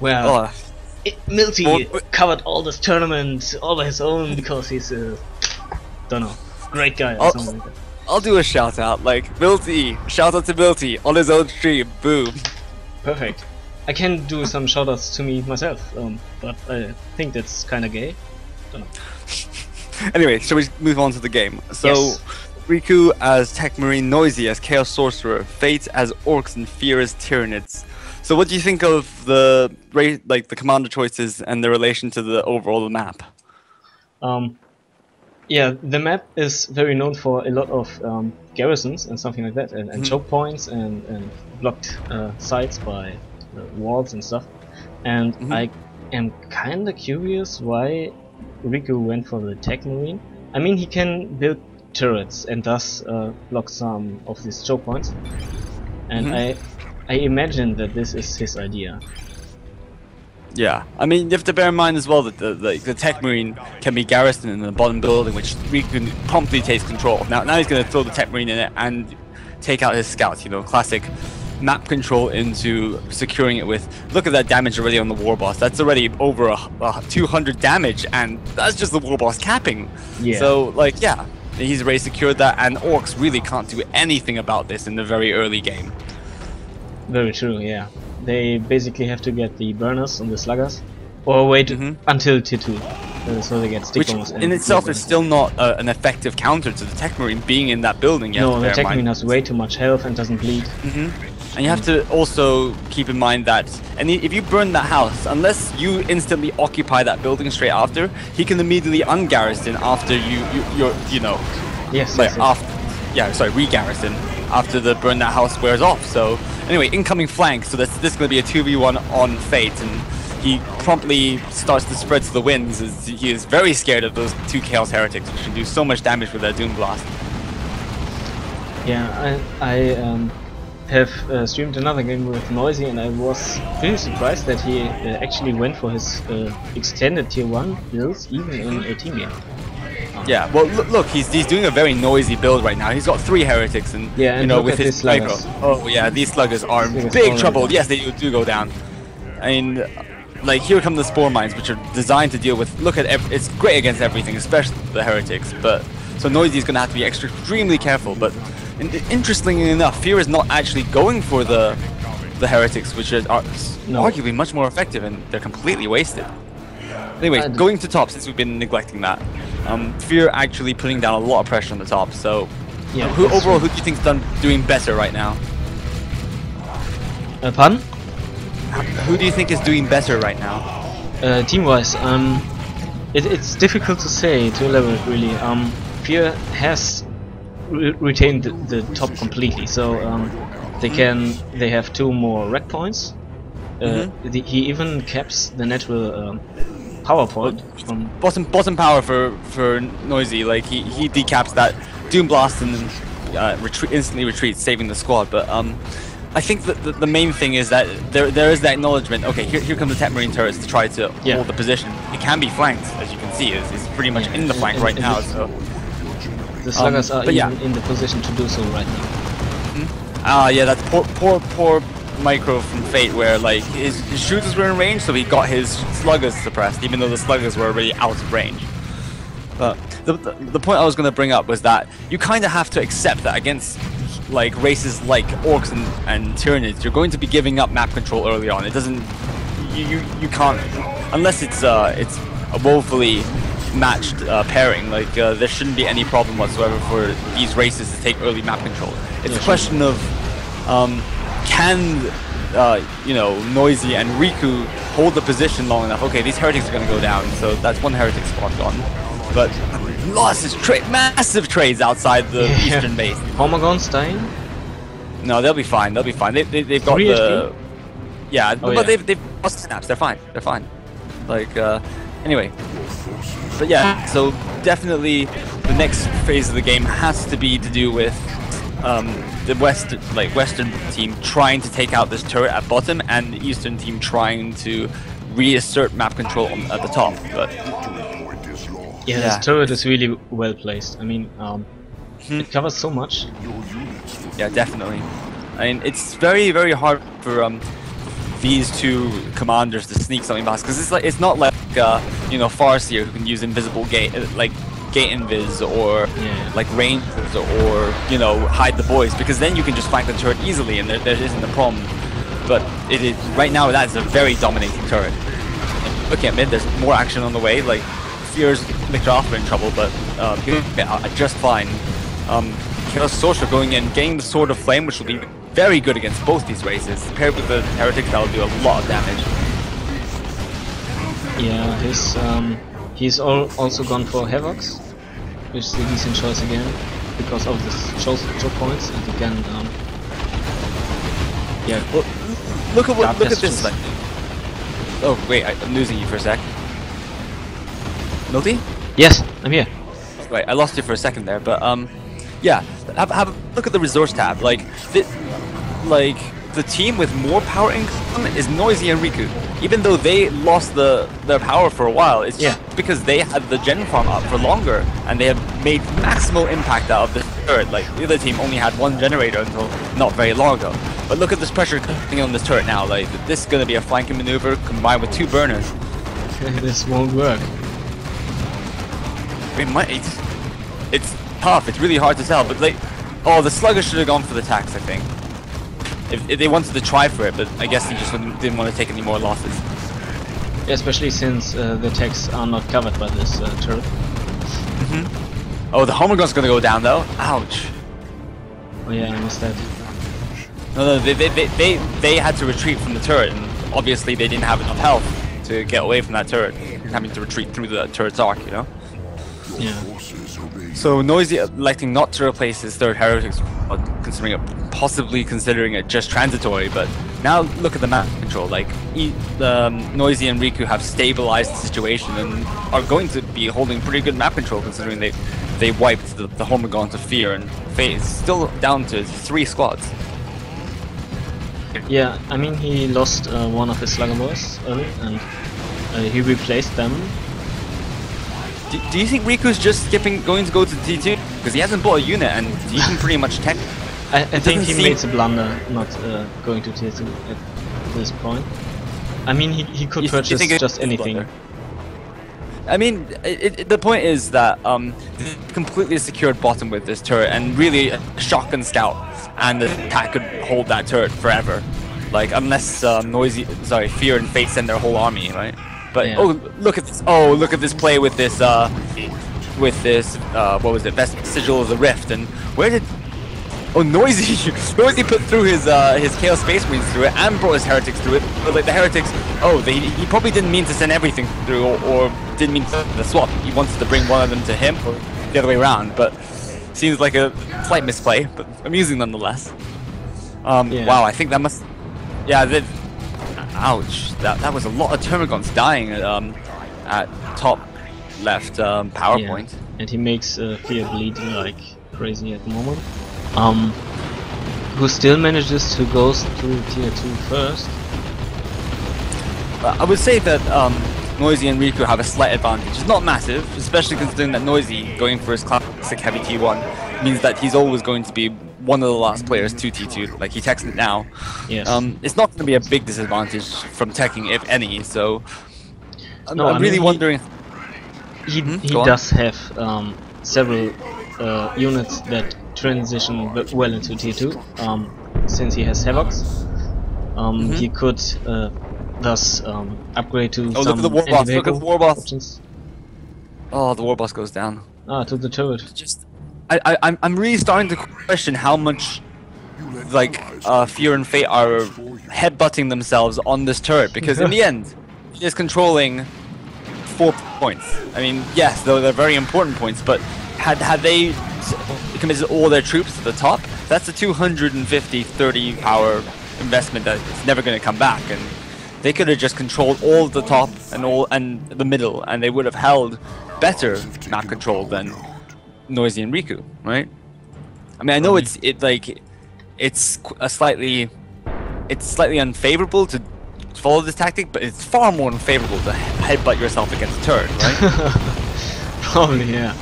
Well, Milty covered all this tournament all by his own because he's a great guy or something like that. I'll do a shout out, like Milty. Shout out to Milty on his own stream. Boom. Perfect. I can do some shout outs to me myself, but I think that's kind of gay. Don't know. Anyway, shall we move on to the game? So, yes. Riku as Tech Marine, Noisy as Chaos Sorcerer, Fate as Orcs, and Fear as Tyranids. So, what do you think of the the commander choices and the relation to the overall map? Yeah, the map is very known for a lot of garrisons and something like that, and choke points and blocked sites by walls and stuff. And I am kind of curious why Riku went for the Tech Marine. I mean, he can build turrets and thus block some of these choke points. And I imagine that this is his idea. Yeah, I mean, you have to bear in mind as well that the Tech Marine can be garrisoned in the bottom building, which Riku promptly takes control. Now he's going to throw the Tech Marine in it and take out his scouts. You know, classic map control into securing it with. Look at that damage already on the Warboss. That's already over 200 damage, and that's just the Warboss capping. Yeah. So, like, yeah, he's already secured that, and Orcs really can't do anything about this in the very early game. Very true. Yeah. They basically have to get the burners and the sluggers, or wait until tier 2, so they get stick bombs. Which in itself is still not an effective counter to the Tech Marine being in that building. No, the Tech Marine has way too much health and doesn't bleed. And you have to also keep in mind that if you burn that house, unless you instantly occupy that building straight after, he can immediately ungarrison after you know. Yes, like, yes, yes. Re-garrison after the burn that house wears off. So anyway, incoming flank, so this is going to be a 2v1 on Fate, and he promptly starts to spread to the winds as he is very scared of those two Chaos Heretics, which can do so much damage with their Doom Blast. Yeah, I have streamed another game with Noisy, and I was really surprised that he actually went for his extended tier 1 builds even in a team game. Yeah, well, look, he's doing a very noisy build right now. He's got 3 heretics, and, you know, with his micro. Oh yeah, these sluggers are in big trouble. Yes, they do go down. And like, here come the Spore Mines, which are designed to deal with. Look at it's great against everything, especially the heretics. But so Noisy is going to have to be extremely careful. But interestingly enough, Fear is not actually going for the heretics, which are arguably much more effective, and they're completely wasted. Anyway, going to top, since we've been neglecting that. Fear actually putting down a lot of pressure on the top, so yeah, who do you think's doing better right now? Pardon? Who do you think is doing better right now? Team-wise, it's difficult to say, to elaborate really. Fear has retained the top completely, so they have 2 more rec points. He even caps the natural power point from bottom power for Noisy. Like he decaps that Doom Blast and instantly retreats, saving the squad. But I think that the main thing is that there is the acknowledgement. Okay, here come the Tech Marine turrets to try to hold the position. It can be flanked, as you can see. It's pretty much in the flank right now. So the sluggers are even in the position to do so right now. Yeah, that's poor micro from Fate, where like his shooters were in range, so he got his sluggers suppressed, even though the sluggers were already out of range. But the point I was going to bring up was that you kind of have to accept that against like races like Orcs and Tyranids, you're going to be giving up map control early on. It doesn't you can't, unless it's a woefully matched pairing. Like there shouldn't be any problem whatsoever for these races to take early map control. It's a question of can Noisy and Riku hold the position long enough? Okay, these heretics are going to go down, so that's 1 heretic spot gone. But lots of massive trades outside the eastern base. Hormagaunt's dying? No, they'll be fine. They'll be fine. They've got the they've lost snaps. They're fine. They're fine. Like anyway, but yeah. So definitely, the next phase of the game has to be to do with the Western team trying to take out this turret at bottom, and the Eastern team trying to reassert map control at the top. But this turret is really well placed. I mean, it covers so much. Yeah, definitely. I mean, it's very, very hard for these two commanders to sneak something past, because it's like, it's not like you know, Farseer who can use invisible gate, like gate invis, or like rangers, or you know, hide the boys, because then you can just flank the turret easily and there isn't a problem. But it is right now, that's a very dominating turret. And looking at mid, there's more action on the way. Like Fear's McDraft in trouble, but just fine. Chaos Sorcerer going in, getting the Sword of Flame, which will be very good against both these races. Paired with the Heretics, that'll do a lot of damage. Yeah, his he's also gone for Havocs, which is a decent choice again because of the choke points, and again yeah. Well, look at what, look at this. Like, oh wait, I'm losing you for a sec. Milty? Yes, I'm here. Right, I lost you for a second there, but yeah, have a look at the resource tab. Like the team with more power income is Noisy and Riku. Even though they lost their power for a while, it's just because they had the gen farm up for longer, and they have made maximal impact out of the turret. Like the other team only had one generator until not very long ago. But look at this pressure coming on this turret now. Like this is going to be a flanking maneuver combined with two burners. This won't work. It might. It's tough. It's really hard to tell. But like, oh, the Slugger should have gone for the tax, I think. If they wanted to try for it, but I guess they just didn't want to take any more losses. Yeah, especially since the tax are not covered by this turret. Oh, the Hormagaunt's gonna go down though. Ouch. Oh yeah, I missed that. No, they had to retreat from the turret, and obviously they didn't have enough health to get away from that turret, having to retreat through the turret's arc, you know. Yeah. So Noisy electing not to replace his third Heretics, possibly considering it just transitory. But now look at the map control. Like Noisy and Riku have stabilized the situation and are going to be holding pretty good map control, considering they wiped the Hormagaunt of Fear, and Fate is still down to 3 squads. Yeah, I mean he lost one of his Slugga Boys early, and he replaced them. Do you think Riku's just going to go to D2? Because he hasn't bought a unit and he can pretty much tank. I think he made a blunder not going to D2 at this point. I mean, he could purchase just anything. I mean, the point is that completely secured bottom with this turret, and really shotgun scout and the attack could hold that turret forever. Like, unless Fear and Fate send their whole army, right? But yeah. Oh, look at this! Oh, look at this play with this what was it? Best Sigil of the Rift. And where did? Oh, Noisy! Noisy put through his Chaos Space Marines through it, and brought his Heretics through it. But like the Heretics, oh, he probably didn't mean to send everything through, or didn't mean to swap. He wanted to bring one of them to him, or the other way around. But seems like a slight misplay, but amusing nonetheless. Yeah. Wow, I think that must. Yeah. Ouch, that was a lot of Termagants dying at top left PowerPoint. Yeah. And he makes Fear bleeding like crazy at the moment. Who still manages to go through tier 2 first. I would say that Noisy and Riku have a slight advantage. It's not massive, especially considering that Noisy going for his classic heavy T1 means that he's always going to be one of the last players to T2, like he techs it now. Yes. It's not going to be a big disadvantage from teching, if any, so I'm really wondering... He does have several units that transition well into T2, since he has Havocs. He could thus upgrade to some... Oh, look at the Warboss! Options. Oh, the Warboss goes down. Ah, to the turret. Just I'm really starting to question how much, like, Fear and Fate are headbutting themselves on this turret, because in the end, it is controlling 4 points. I mean, yes, though they're very important points, but had they committed all their troops to the top, that's a 250, 30 power investment that's never going to come back, and they could have just controlled all the top and the middle, and they would have held better map control than Noisy and Riku, right? I mean, I know it's slightly unfavorable to follow this tactic, but it's far more unfavorable to headbutt yourself against a turret, right? Probably, yeah.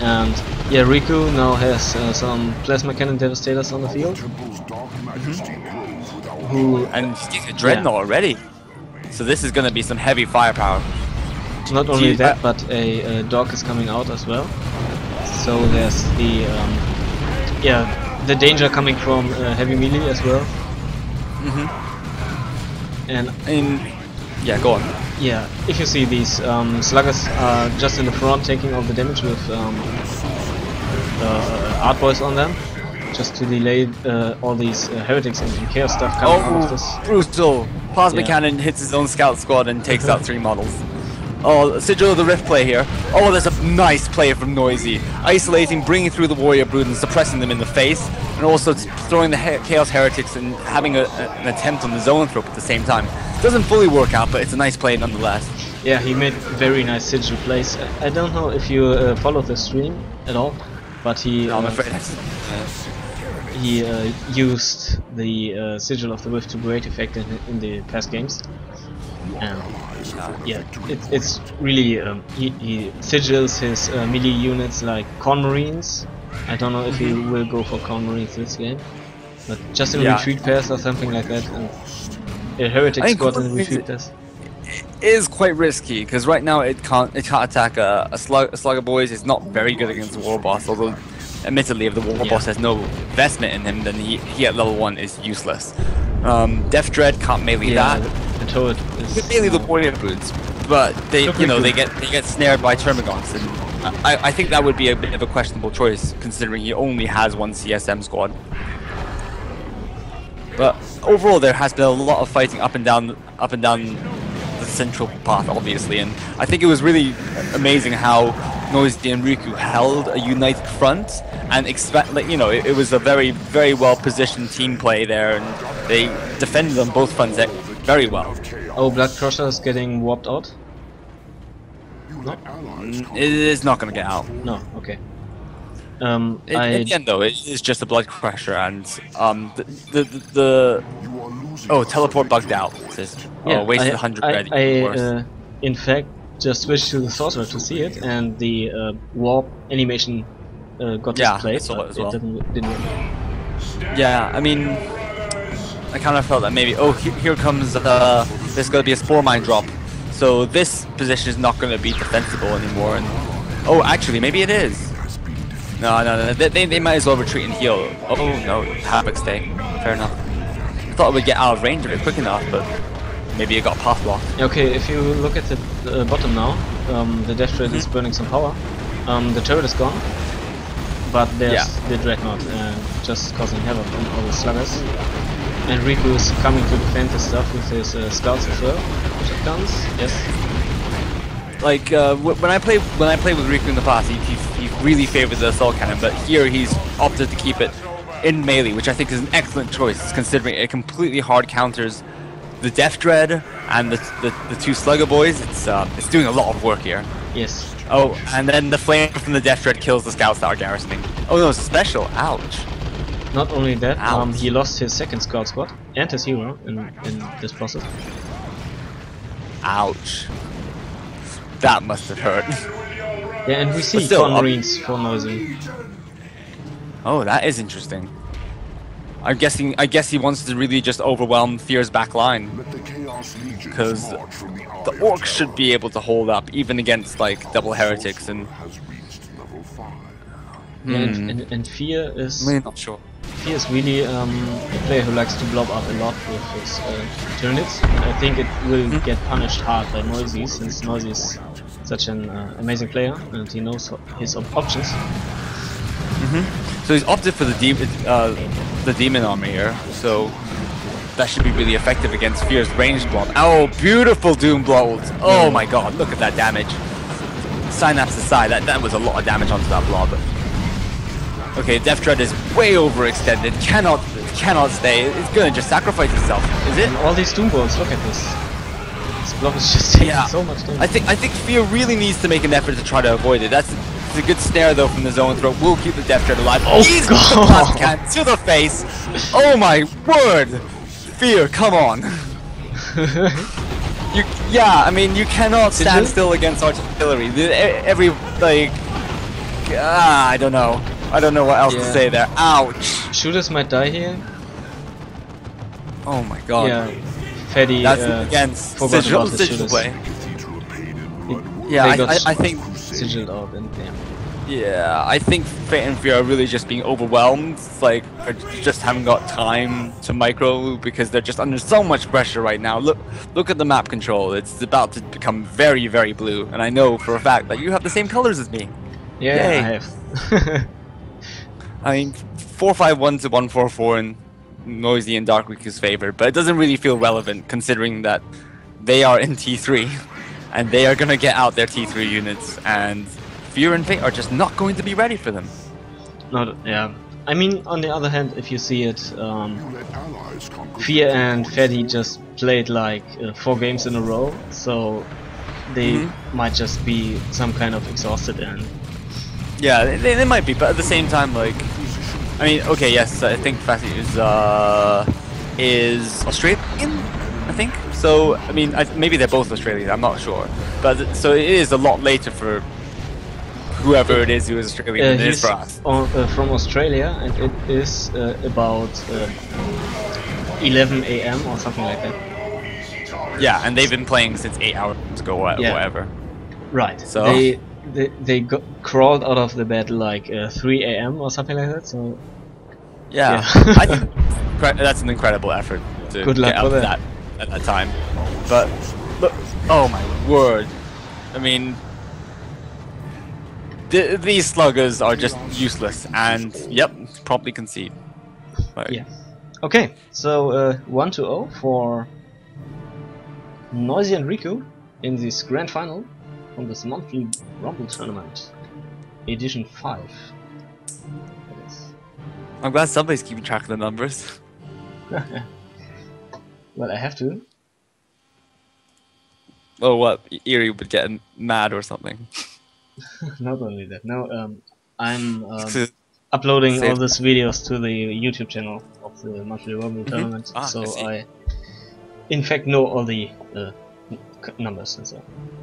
And yeah, Riku now has some Plasma Cannon Devastators on the field. who... And he's getting a Dreadnought already. So this is going to be some heavy firepower. Not only that, but a dog is coming out as well. So there's the... the danger coming from heavy melee as well. Mm-hmm. And... Yeah, go on. Yeah, if you see these sluggers are just in the front taking all the damage with art boys on them, just to delay all these heretics and chaos stuff coming out of this. Brutal! Plasma Cannon hits his own scout squad and takes out three models. Oh, Sigil of the Rift play here. Oh, there's a nice play from Noisy. Isolating, bringing through the Warrior Brood and suppressing them in the face, and also throwing the Chaos Heretics and having an attempt on the Zoanthrope at the same time. Doesn't fully work out, but it's a nice play nonetheless. Yeah, he made very nice sigil plays. I don't know if you follow the stream at all, but he I'm afraid he used the Sigil of the Rift to great effect in the past games. Yeah, it's really he sigils his melee units like Con Marines. I don't know if he will go for Con Marines this game, but just in retreat pairs or something like that. A heretic squad in retreat pairs. It is quite risky because right now it can't attack a Slugga Boys. It's not very good against the Warboss, although admittedly if the Warboss has no investment in him, then he at level 1 is useless. Death Dread can't melee that. It's mainly the Warrior Broods, but they, you know, they get snared by Termagants, and I think that would be a bit of a questionable choice considering he only has one CSM squad. But overall, there has been a lot of fighting up and down the central path, obviously, and I think it was really amazing how Noisy and Riku held a united front and it was a very, very well positioned team play there, and they defended on both fronts very well. Oh, Blood Crusher is getting warped out? No? It is not going to get out. No, okay. In the end, though, it is just a Blood Crusher, and teleport bugged out. Wasted 100 credits. In fact, just switched to the sorcerer to see it, and the warp animation got displayed. Yeah, I saw it as well. It didn't work. Yeah, I mean... I kind of felt that maybe, here comes, there's going to be a Spore Mine drop. So this position is not going to be defensible anymore. And, actually, maybe it is. No, they might as well retreat and heal. Oh, no, Havocs stay. Fair enough. I thought it would get out of range of it quick enough, but maybe it got path blocked. Okay, if you look at the bottom now, the Death Dread is burning some power. The turret is gone, but there's the Dreadnought just causing havoc on all the sluggers. And Riku is coming to defend his stuff with his scouts as well. Shotguns, yes. Like when I played with Riku in the past, he really favored the assault cannon, but here he's opted to keep it in melee, which I think is an excellent choice, considering it completely hard counters the Death Dread and the two Slugga Boys. It's doing a lot of work here. Yes. Oh, and then the flame from the Death Dread kills the scouts that are garrisoning. Oh no, special! Ouch. Not only that, he lost his second scout squad and his hero in this process. Ouch. That must have hurt. Yeah, and we see Con Marines for Noisy. Oh, that is interesting. I guess he wants to really just overwhelm Fear's back line. Because the Orcs should be able to hold up even against like double heretics and... Yeah, and Fear is... I'm not sure. Fear is really a player who likes to blob up a lot with his Tyranids. I think it will get punished hard by Noisy, since Noisy is such an amazing player and he knows his options. So he's opted for the Demon Army here, so that should be really effective against Fear's ranged blob. Oh, beautiful Doom Blast! Oh my god, look at that damage. Synapse aside, that was a lot of damage onto that blob. Okay, Death Dread is way overextended, cannot stay, it's gonna just sacrifice itself, is it? And all these Doom Balls, look at this. This block is just taking so much damage. I think Fear really needs to make an effort to try to avoid it. That's a good snare though from the Zoanthrope. We'll keep the Death Dread alive. Oh, he's got the Plasma Cannon to the face! Oh my word! Fear, come on! I mean, you cannot stand still against artillery. Every, like... I don't know what else to say there. Ouch! Shooters might die here. Oh my god. Yeah. Fetty, that's against Sigil, way. Yeah, I think Sigil out and damn. Yeah, I think Fate and Fear are really just being overwhelmed, like, just haven't got time to micro because they're just under so much pressure right now. Look at the map control, it's about to become very, very blue, and I know for a fact that you have the same colors as me. Yeah, yay. I have. I mean, 451 to 144 in Noisy and Dark Riku's favor, but it doesn't really feel relevant considering that they are in T3, and they are going to get out their T3 units, and Fear and Fate are just not going to be ready for them. Not, yeah. I mean, on the other hand, if you see it, Fear and Fetty just played like 4 games in a row, so they might just be some kind of exhausted and... Yeah, they might be, but at the same time, like... I mean, okay, yes, I think Fetty is Australian? I think. So, I mean, maybe they're both Australian, I'm not sure. But so it is a lot later for... whoever it is who is Australian, it is for us. From Australia, and it is about 11 a.m. or something like that. Yeah, and they've been playing since 8 hours ago or whatever. Right. So they got crawled out of the bed like 3 a.m. or something like that. So yeah. I think that's an incredible effort to get out of that at that time. But look, oh my word! I mean. These sluggers are just useless, and yep, probably concede. Like. Yeah. Okay, so 1-0 for Noisy and Riku in this grand final from this monthly Rumble Tournament, edition 5. I'm glad somebody's keeping track of the numbers. Well, I have to. Oh, what? Eerie would get mad or something. Not only that, no, I'm uploading all these videos to the YouTube channel of the Monthly Rumble Tournament, so I in fact know all the numbers and so on.